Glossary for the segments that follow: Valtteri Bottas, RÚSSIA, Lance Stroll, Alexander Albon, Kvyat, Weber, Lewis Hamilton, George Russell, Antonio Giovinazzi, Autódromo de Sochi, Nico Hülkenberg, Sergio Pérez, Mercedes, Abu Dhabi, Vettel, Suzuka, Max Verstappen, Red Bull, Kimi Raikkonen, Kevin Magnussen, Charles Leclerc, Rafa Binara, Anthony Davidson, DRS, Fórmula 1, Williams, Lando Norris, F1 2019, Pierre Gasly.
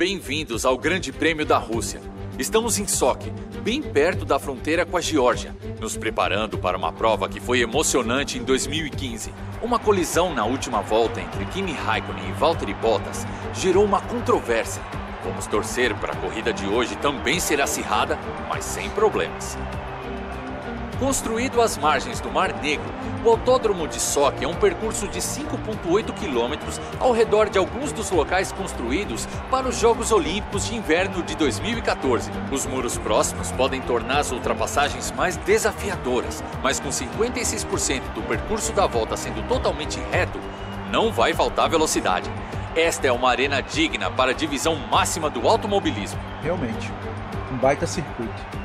bem-vindos ao Grande Prêmio da Rússia. Estamos em Sochi, bem perto da fronteira com a Geórgia, nos preparando para uma prova que foi emocionante em 2015. Uma colisão na última volta entre Kimi Raikkonen e Valtteri Bottas gerou uma controvérsia. Vamos torcer para a corrida de hoje também ser acirrada, mas sem problemas. Construído às margens do Mar Negro, o Autódromo de Sochi é um percurso de 5,8 quilômetros ao redor de alguns dos locais construídos para os Jogos Olímpicos de Inverno de 2014. Os muros próximos podem tornar as ultrapassagens mais desafiadoras, mas com 56% do percurso da volta sendo totalmente reto, não vai faltar velocidade. Esta é uma arena digna para a divisão máxima do automobilismo. Realmente, um baita circuito.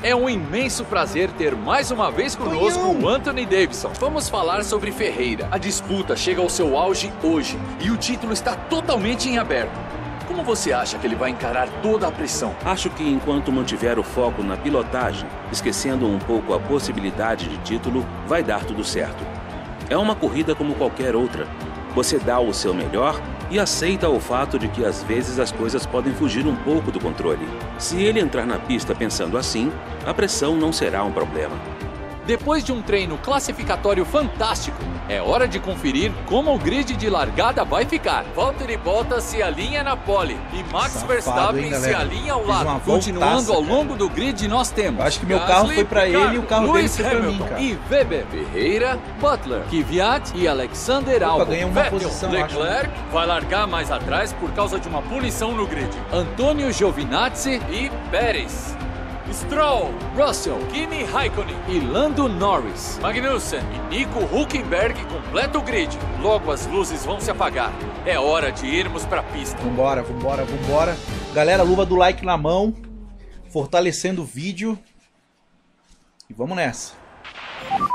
É um imenso prazer ter mais uma vez conosco o Anthony Davidson. Vamos falar sobre Ferreira. A disputa chega ao seu auge hoje e o título está totalmente em aberto. Como você acha que ele vai encarar toda a pressão? Acho que enquanto mantiver o foco na pilotagem, esquecendo um pouco a possibilidade de título, vai dar tudo certo. É uma corrida como qualquer outra. Você dá o seu melhor e aceita o fato de que às vezes as coisas podem fugir um pouco do controle. Se ele entrar na pista pensando assim, a pressão não será um problema. Depois de um treino classificatório fantástico, é hora de conferir como o grid de largada vai ficar. Valtteri Bottas se alinha na pole e Max Verstappen se alinha ao lado. Continuando ao longo do grid nós temos... Acho que meu carro foi para ele e o carro dele foi para mim, cara. E Weber, Ferreira, Butler, Kvyat e Alexander Albon. Vettel, Leclerc vai largar mais atrás por causa de uma punição no grid. Antonio Giovinazzi e Pérez. Stroll, Russell, Kimi Raikkonen e Lando Norris. Magnussen e Nico Hülkenberg completa o grid. Logo as luzes vão se apagar. É hora de irmos para a pista. Vambora, vambora, vambora. Galera, luva do like na mão, fortalecendo o vídeo. E vamos nessa.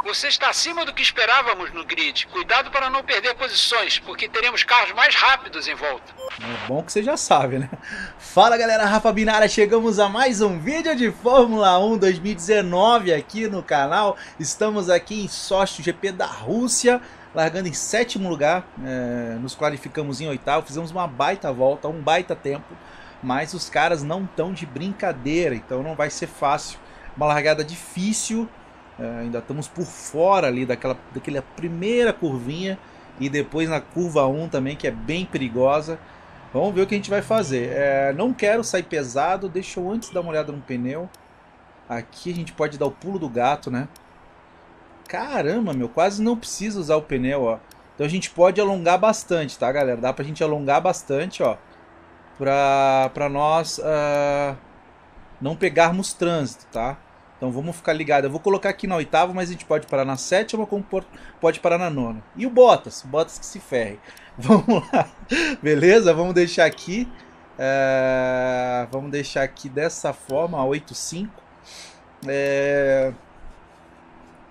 Você está acima do que esperávamos no grid. Cuidado para não perder posições, porque teremos carros mais rápidos em volta. É bom que você já sabe, né? Fala, galera, Rafa Binara, chegamos a mais um vídeo de Fórmula 1 2019 aqui no canal. Estamos aqui em Sochi, GP da Rússia, largando em 7º lugar, nos qualificamos em 8º, fizemos uma baita volta, um baita tempo, mas os caras não estão de brincadeira, então não vai ser fácil. Uma largada difícil. Ainda estamos por fora ali daquela primeira curvinha e depois na curva 1 também, que é bem perigosa. Vamos ver o que a gente vai fazer. Não quero sair pesado, deixa eu antes dar uma olhada no pneu. Aqui a gente pode dar o pulo do gato, né? Caramba, meu, quase não precisa usar o pneu, ó. Então a gente pode alongar bastante, tá, galera? Dá pra gente alongar bastante, ó, pra nós não pegarmos trânsito, tá? Então vamos ficar ligado. Eu vou colocar aqui na 8ª, mas a gente pode parar na 7ª, como pode parar na 9ª. E o Bottas? O Bottas que se ferre. Vamos lá. Beleza? Vamos deixar aqui. Vamos deixar aqui dessa forma, a 8,5.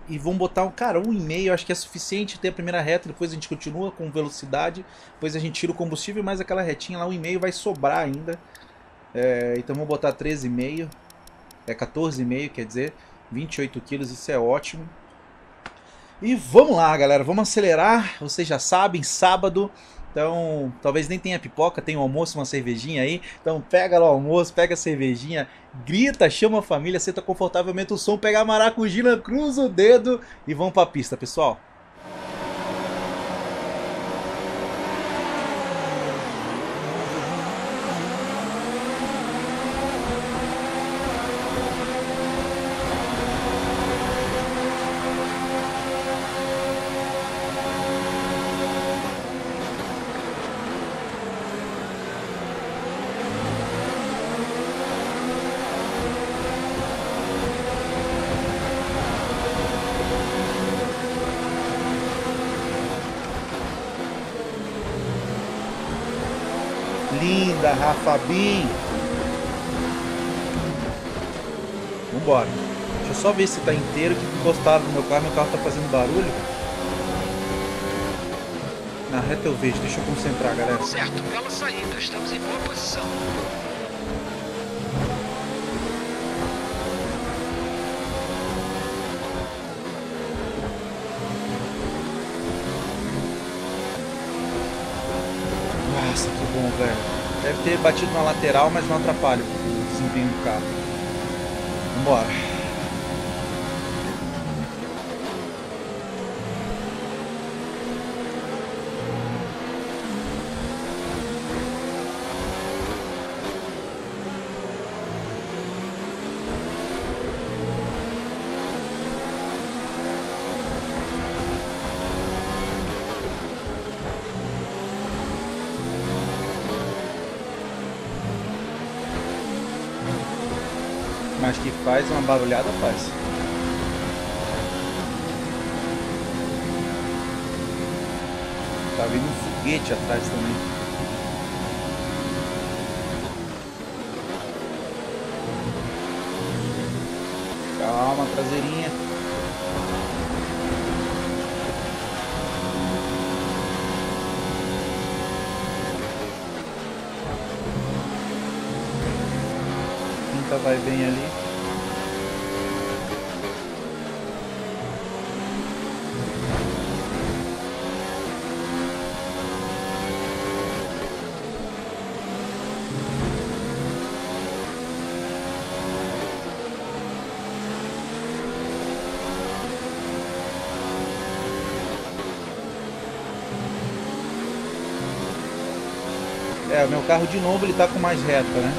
E vamos botar um, cara, 1,5. Acho que é suficiente ter a primeira reta. Depois a gente continua com velocidade. Depois a gente tira o combustível, mas aquela retinha lá, 1,5 vai sobrar ainda. Então vamos botar 13,5. É 14,5, quer dizer, 28 quilos, isso é ótimo. E vamos lá, galera, vamos acelerar. Vocês já sabem, sábado, então talvez nem tenha pipoca, tem um almoço, uma cervejinha aí. Então pega lá o almoço, pega a cervejinha, grita, chama a família, senta confortavelmente o som, pega a maracujina, cruza o dedo e vamos pra pista, pessoal. Linda, Rafa Bin. Vambora. Deixa eu só ver se tá inteiro, que encostaram no meu carro tá fazendo barulho. Na reta eu vejo, deixa eu concentrar, galera. Certo, bela saída, estamos em boa posição. Nossa, que bom, velho. Deve ter batido na lateral, mas não atrapalha o desempenho do carro. Vambora. Mas que faz uma barulhada, faz. Tá vindo um foguete atrás também. Calma, traseirinha. Quinta vai bem ali. É, o meu carro de novo ele tá com mais reta, né?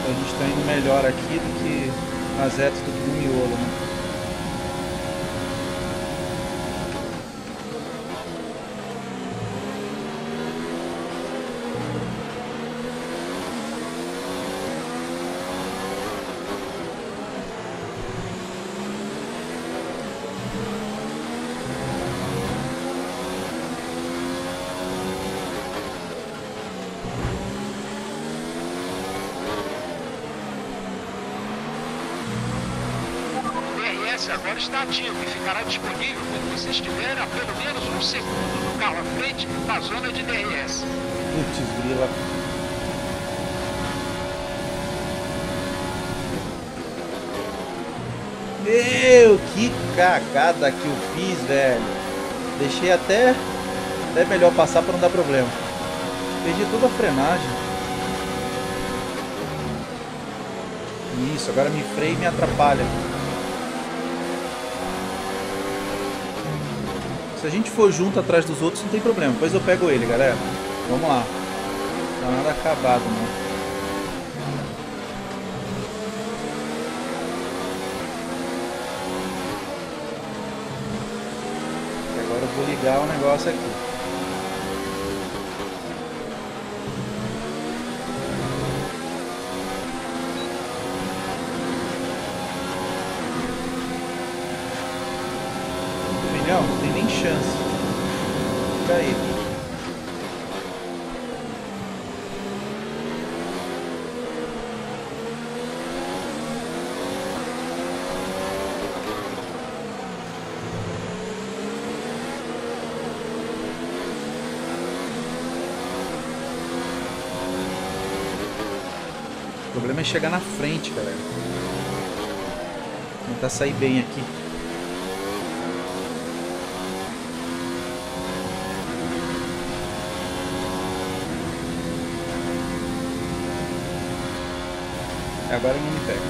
Então a gente tá indo melhor aqui do que nas retas do que no miolo, né? Agora está ativo e ficará disponível quando você estiver a pelo menos um segundo do carro à frente da zona de DRS. Putz, grila. Meu, que cagada que eu fiz, velho. Deixei até melhor passar para não dar problema. Perdi toda a frenagem. Isso, agora me freia e me atrapalha. Se a gente for junto atrás dos outros, não tem problema. Depois eu pego ele, galera. Vamos lá. Não tá nada acabado, não. E agora eu vou ligar o negócio aqui. O problema é chegar na frente, galera. Tentar sair bem aqui. Agora não me pega.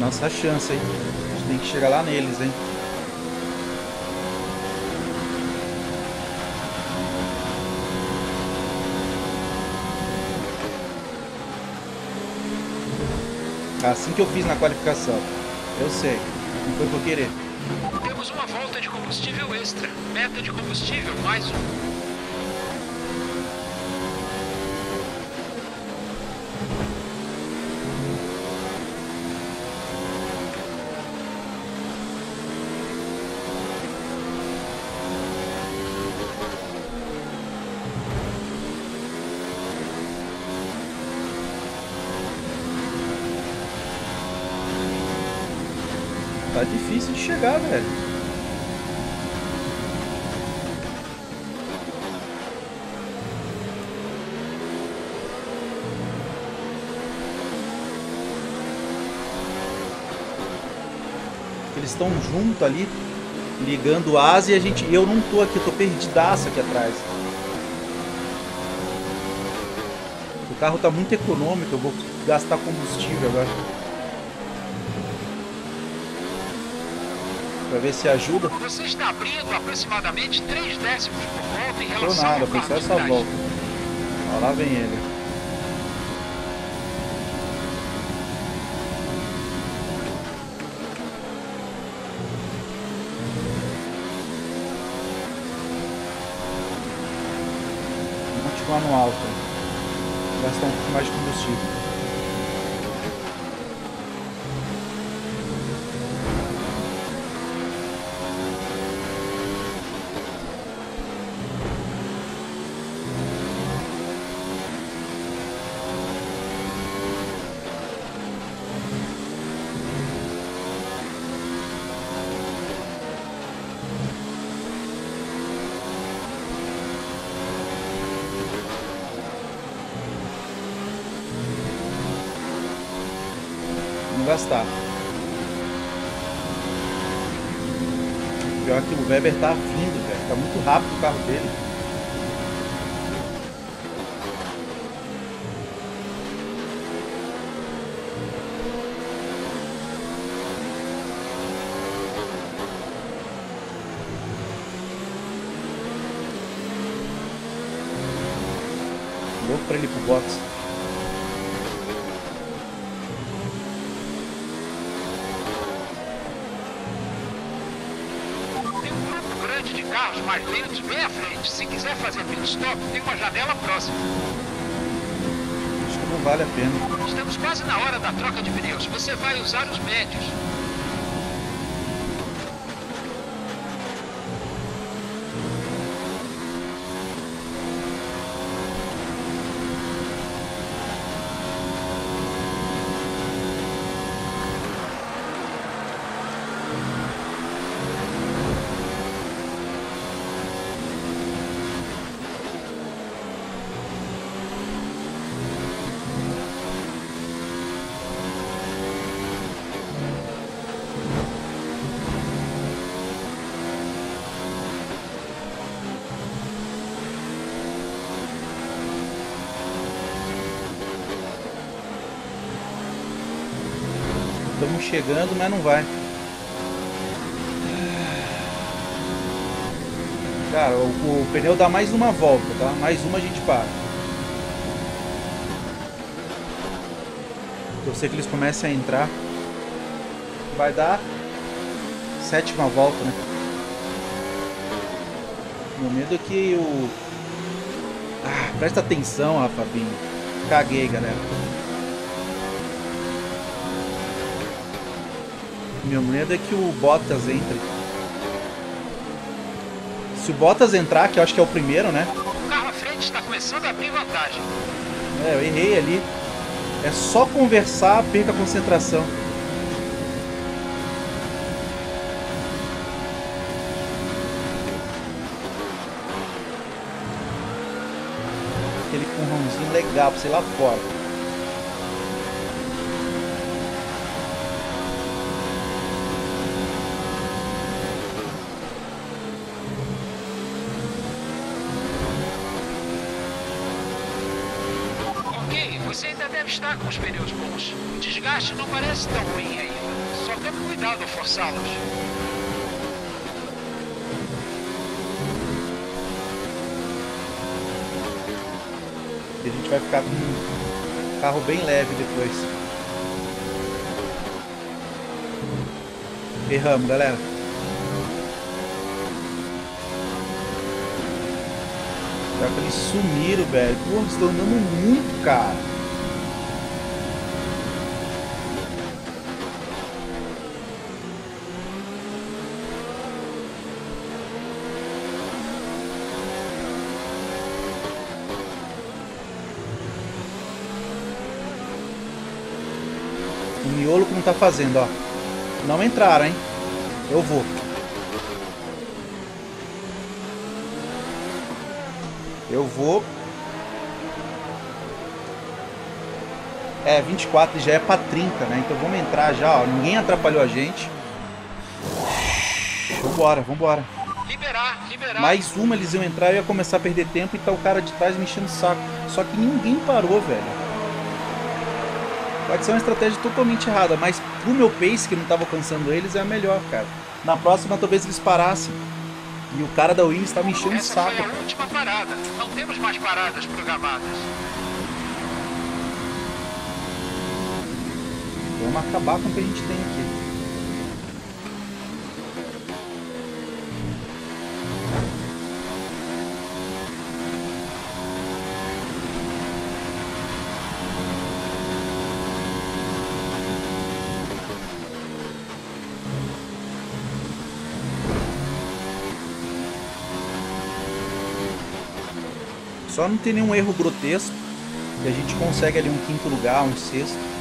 Nossa chance, hein? A gente tem que chegar lá neles, hein? Assim que eu fiz na qualificação. Eu sei, não foi por querer. Temos uma volta de combustível extra. Meta de combustível, mais um. Tá difícil de chegar, velho. Eles estão juntos ali. ligando asa e a gente, eu não tô aqui, eu tô perdidaço aqui atrás. O carro tá muito econômico, eu vou gastar combustível agora. Pra ver se ajuda. Você está abrindo aproximadamente 3 décimos por volta em relação ao carro. Não, só essa volta. Ó, lá vem ele. Vou continuar no alto. Gastar um pouco mais de combustível. Gastar. Pior que o Weber tá vindo, velho. Tá muito rápido o carro dele. Louco pra ele ir pro box. Mais lentos bem à frente. Se quiser fazer pit stop, tem uma janela próxima. Acho que não vale a pena. Estamos quase na hora da troca de pneus. Você vai usar os médios. Estamos chegando, mas não vai. Cara, o pneu dá mais uma volta, tá? Mais uma a gente para. Eu sei que eles comecem a entrar. Vai dar 7ª volta, né? Meu medo é que o... Ah, presta atenção, Rafa Binho. Caguei, galera. Meu medo é que o Bottas entre. Se o Bottas entrar, que eu acho que é o primeiro, né? O carro à frente está começando a abrir vantagem. É, eu errei ali. É só conversar, perca a concentração. Aquele currãozinho legal pra você ir lá fora. Está com os pneus bons. O desgaste não parece tão ruim ainda. Só tome cuidado ao forçá-los. E a gente vai ficar com um carro bem leve depois. Erramos, galera. Que eles sumiram, velho. Pô, eles estão andando muito, cara. O miolo como tá fazendo, ó. Não entraram, hein? Eu vou. Eu vou. É, 24 já é pra 30, né? Então vamos entrar já, ó. Ninguém atrapalhou a gente. Show Vambora, vambora. Liberar. Mais uma eles iam entrar, eu ia começar a perder tempo e tá o cara de trás me enchendo o saco. Só que ninguém parou, velho. Pode ser uma estratégia totalmente errada, mas pro meu pace, que não tava alcançando eles, é a melhor, cara. Na próxima, talvez eles parassem. E o cara da Williams tá me enchendo o saco. Essa foi a última parada. Não temos mais paradas programadas. Vamos acabar com o que a gente tem aqui. Só não tem nenhum erro grotesco e a gente consegue ali um quinto lugar, um sexto.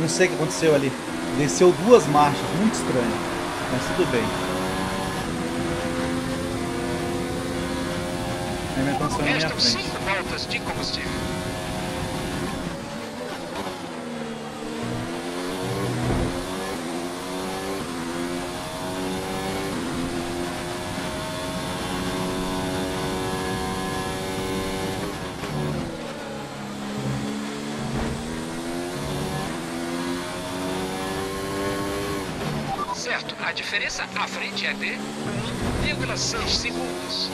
Não sei o que aconteceu ali. Desceu duas marchas, muito estranho. Mas tudo bem. Restam 5 voltas de combustível. A diferença à frente é de 1,6 segundos.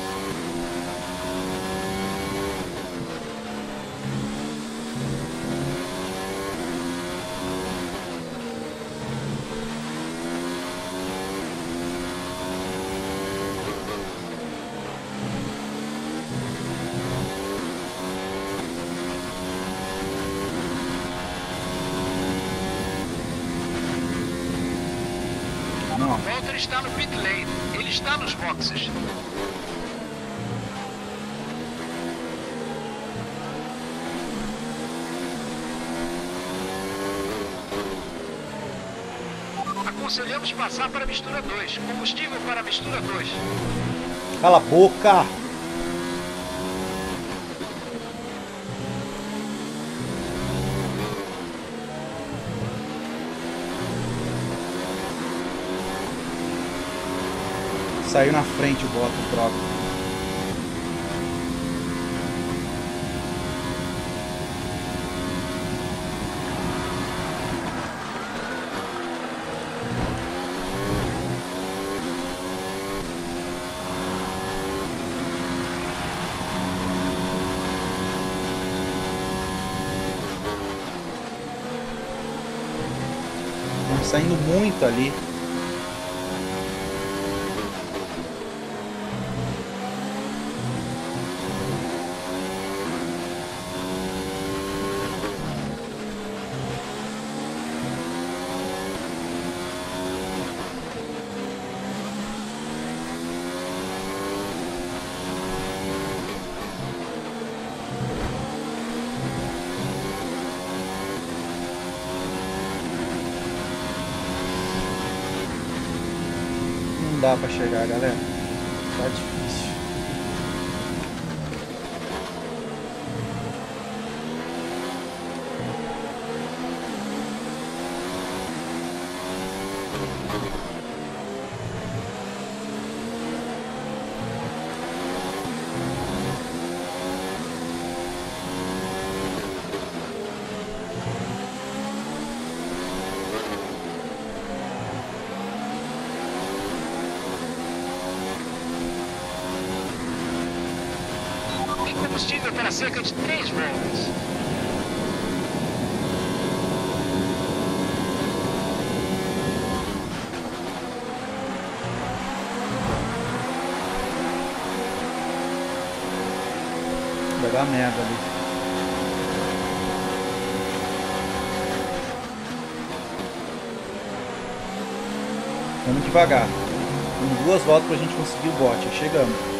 Ele está no pit lane, ele está nos boxes. Aconselhamos passar para a mistura 2, combustível para a mistura 2. Cala a boca! Saiu na frente o Bottas, droga. Estão saindo muito ali. Não dá pra chegar, galera. Tá difícil. disponível para cerca de 3 voltas. Vai dar merda ali. Vamos devagar. Em 2 voltas para a gente conseguir o bote. Chegamos.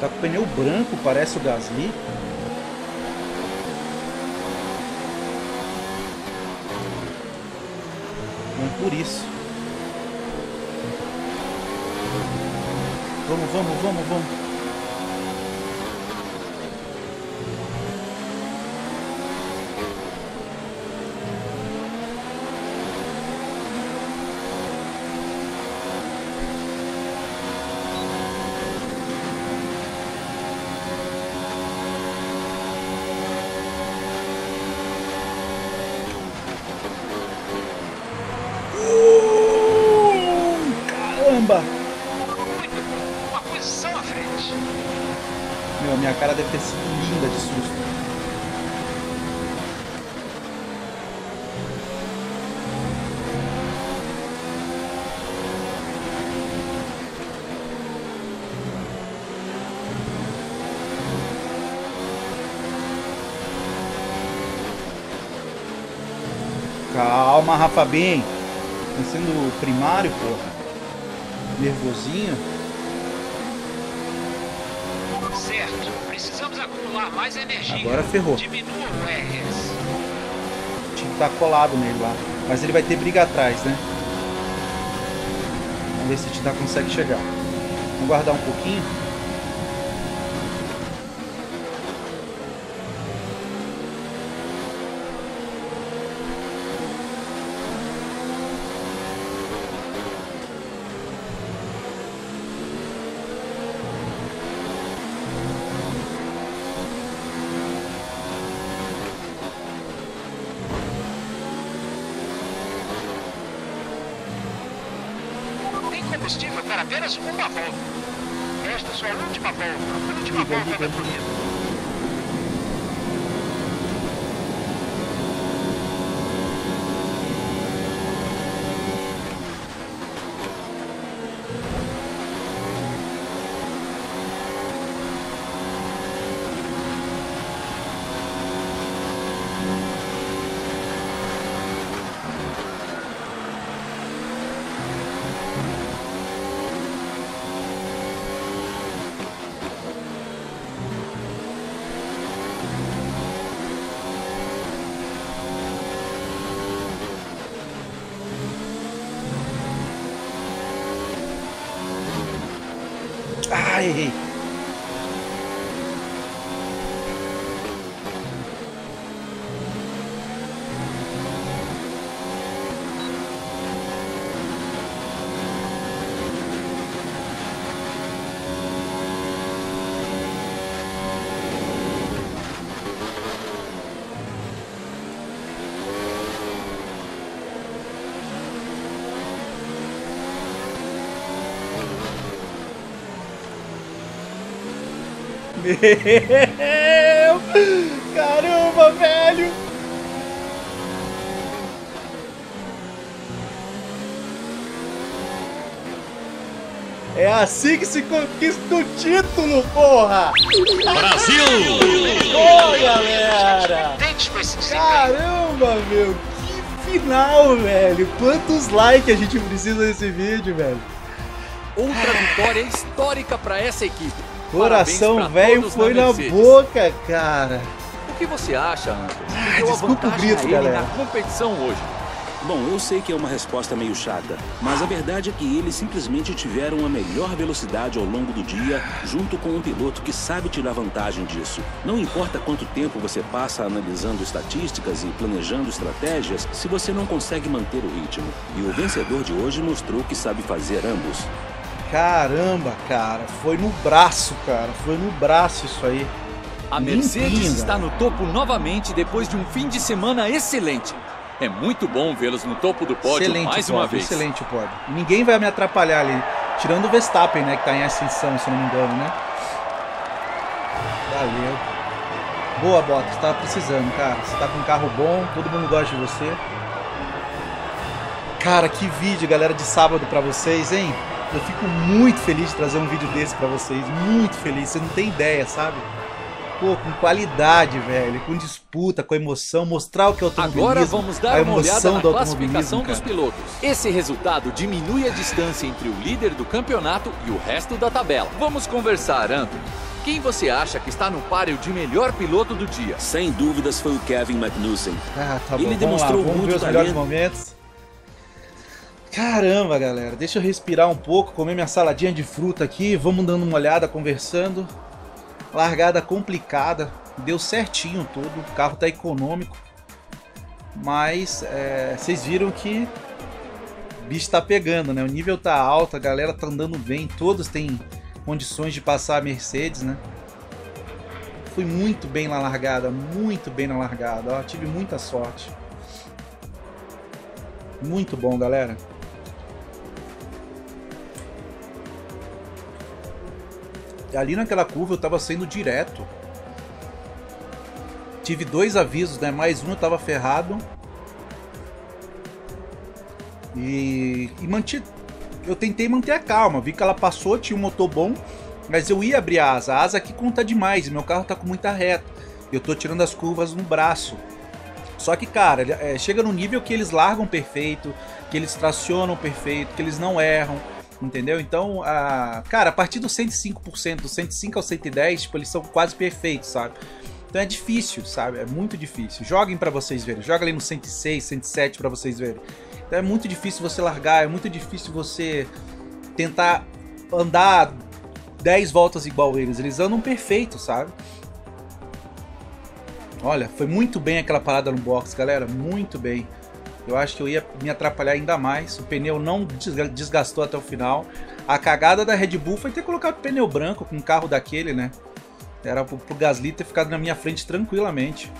Tá com o pneu branco, parece o Gasly. Vamos por isso. Vamos, vamos, vamos, vamos. Uma posição à frente. Meu, minha cara deve ter sido linda de susto. Calma, Rafa Bin. Tá sendo primário, porra. Nervosinho. Certo, precisamos acumular mais energia. Agora ferrou. Diminua o DRS. O time tá colado nele lá. Mas ele vai ter briga atrás, né? Vamos ver se a gente consegue chegar. Vamos guardar um pouquinho. Combustível para apenas uma volta. Esta só a última volta. A última volta da corrida. Ah, errei. Meu! Caramba, velho! É assim que se conquista o título, porra! Brasil! Ô, galera! Caramba, meu! Que final, velho! Quantos likes a gente precisa desse vídeo, velho? Outra vitória histórica pra essa equipe. Coração velho foi na boca, cara. O que você acha, Anderson? Desculpa o grito, galera. Na competição hoje. Bom, eu sei que é uma resposta meio chata, mas a verdade é que eles simplesmente tiveram a melhor velocidade ao longo do dia, junto com um piloto que sabe tirar vantagem disso. Não importa quanto tempo você passa analisando estatísticas e planejando estratégias, se você não consegue manter o ritmo. E o vencedor de hoje mostrou que sabe fazer ambos. Caramba, cara, foi no braço, cara, foi no braço isso aí. A Mercedes está no topo novamente depois de um fim de semana excelente. É muito bom vê-los no topo do pódio mais uma vez. Excelente o pódio. Ninguém vai me atrapalhar ali, tirando o Verstappen, né, que está em ascensão, se não me engano, né? Valeu. Boa, Bottas, tá precisando, cara. Você tá com um carro bom, todo mundo gosta de você. Cara, que vídeo, galera, de sábado para vocês, hein? Eu fico muito feliz de trazer um vídeo desse pra vocês, muito feliz, você não tem ideia, sabe? Pô, com qualidade, velho, com disputa, com emoção, mostrar o que é o automobilismo. Agora vamos dar uma olhada na classificação dos pilotos. Esse resultado diminui a distância entre o líder do campeonato e o resto da tabela. Vamos conversar, Anthony. Quem você acha que está no páreo de melhor piloto do dia? Sem dúvidas foi o Kevin Magnussen. Ah, tá bom, ele demonstrou muito talento. Caramba, galera, deixa eu respirar um pouco, comer minha saladinha de fruta aqui, vamos dando uma olhada, conversando. Largada complicada, deu certinho tudo, o carro tá econômico, mas vocês viram que o bicho tá pegando, né? O nível tá alto, a galera tá andando bem, todos têm condições de passar a Mercedes, né? Fui muito bem na largada, ó, tive muita sorte. Muito bom, galera. Ali naquela curva eu tava saindo direto. Tive dois avisos, né? Mais um eu tava ferrado. E eu tentei manter a calma. Vi que ela passou, tinha um motor bom. Mas eu ia abrir a asa. A asa aqui conta demais. Meu carro tá com muita reta. Eu tô tirando as curvas no braço. Só que, cara, chega num nível que eles largam perfeito, que eles tracionam perfeito, que eles não erram, entendeu? Então, cara, a partir dos 105%, do 105 ao 110, tipo, eles são quase perfeitos, sabe? Então é difícil, sabe? É muito difícil. Joguem pra vocês verem. Joga ali no 106, 107 pra vocês verem. Então é muito difícil você largar, é muito difícil você tentar andar 10 voltas igual eles. Eles andam perfeito, sabe? Olha, foi muito bem aquela parada no box, galera, muito bem. Eu acho que eu ia me atrapalhar ainda mais, o pneu não desgastou até o final. A cagada da Red Bull foi ter colocado pneu branco com um carro daquele, né? Era pro Gasly ter ficado na minha frente tranquilamente.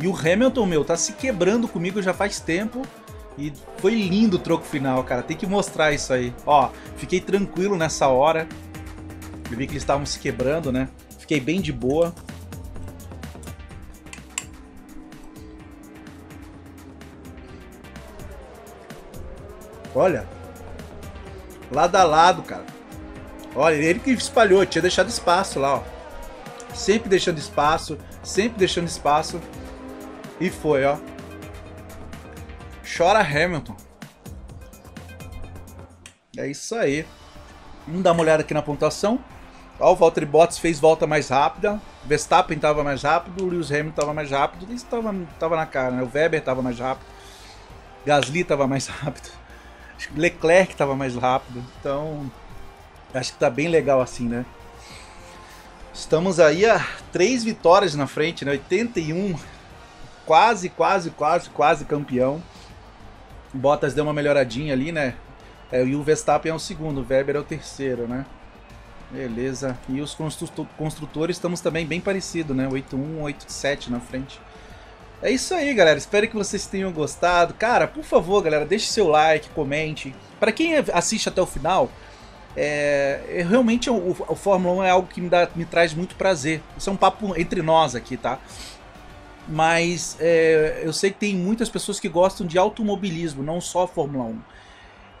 E o Hamilton, meu, tá se quebrando comigo já faz tempo. E foi lindo o troco final, cara, tem que mostrar isso aí. Ó, fiquei tranquilo nessa hora. Eu vi que eles estavam se quebrando, né? Fiquei bem de boa. Olha, lado a lado, cara. Olha, ele que espalhou, tinha deixado espaço lá, ó. Sempre deixando espaço, E foi, ó. Chora, Hamilton. É isso aí. Vamos dar uma olhada aqui na pontuação. Ó, o Valtteri Bottas fez volta mais rápida. Verstappen tava mais rápido, o Lewis Hamilton tava mais rápido. Isso tava na cara, né? O Weber tava mais rápido. Gasly tava mais rápido. Acho que Leclerc estava mais rápido, então acho que tá bem legal assim, né? Estamos aí a 3 vitórias na frente, né? 81, quase campeão. O Bottas deu uma melhoradinha ali, né? E o Verstappen é o segundo, o Weber é o terceiro, né? Beleza. E os construtores estamos também bem parecidos, né? 8-1, 8-7 na frente. É isso aí, galera, espero que vocês tenham gostado. Cara, por favor, galera, deixe seu like, comente. Para quem assiste até o final, realmente o Fórmula 1 é algo que me traz muito prazer. Isso é um papo entre nós aqui, tá? Mas eu sei que tem muitas pessoas que gostam de automobilismo, não só Fórmula 1.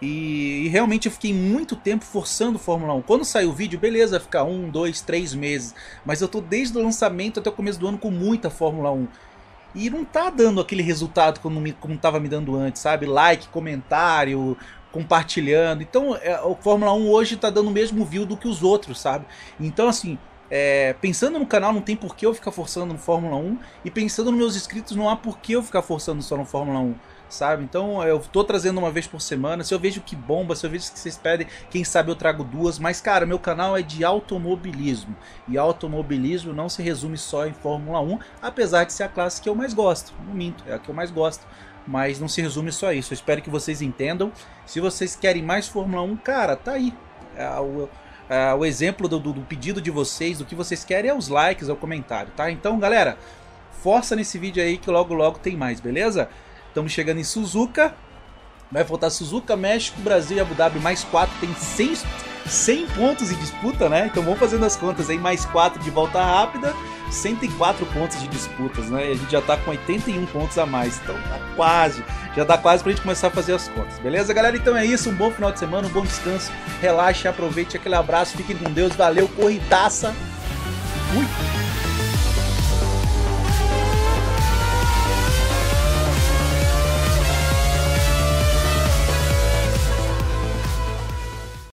E realmente eu fiquei muito tempo forçando Fórmula 1. Quando saiu o vídeo, beleza, fica 1, 2, 3 meses. Mas eu tô desde o lançamento até o começo do ano com muita Fórmula 1. E não tá dando aquele resultado como tava me dando antes, sabe? Like, comentário, compartilhando. Então, o Fórmula 1 hoje tá dando o mesmo view do que os outros, sabe? Então, assim, pensando no canal, não tem por que eu ficar forçando no Fórmula 1. E pensando nos meus inscritos, não há por que eu ficar forçando só no Fórmula 1. sabe? Então eu tô trazendo uma vez por semana, se eu vejo que bomba, se eu vejo que vocês pedem, quem sabe eu trago duas, mas cara, meu canal é de automobilismo, e automobilismo não se resume só em Fórmula 1, apesar de ser a classe que eu mais gosto, não minto, é a que eu mais gosto, mas não se resume só a isso, eu espero que vocês entendam, se vocês querem mais Fórmula 1, cara, tá aí, o exemplo do pedido de vocês, do que vocês querem é os likes, é o comentário, tá? Então galera, força nesse vídeo aí que logo logo tem mais, beleza? Estamos chegando em Suzuka, vai faltar Suzuka, México, Brasil e Abu Dhabi, mais 4, tem 100 pontos em disputa, né? Então vamos fazendo as contas aí, mais 4 de volta rápida, 104 pontos de disputas, né? E a gente já tá com 81 pontos a mais, então tá quase, já dá quase pra gente começar a fazer as contas, beleza, galera? Então é isso, um bom final de semana, um bom descanso, relaxe, aproveite, aquele abraço, fiquem com Deus, valeu, corridaça, fui!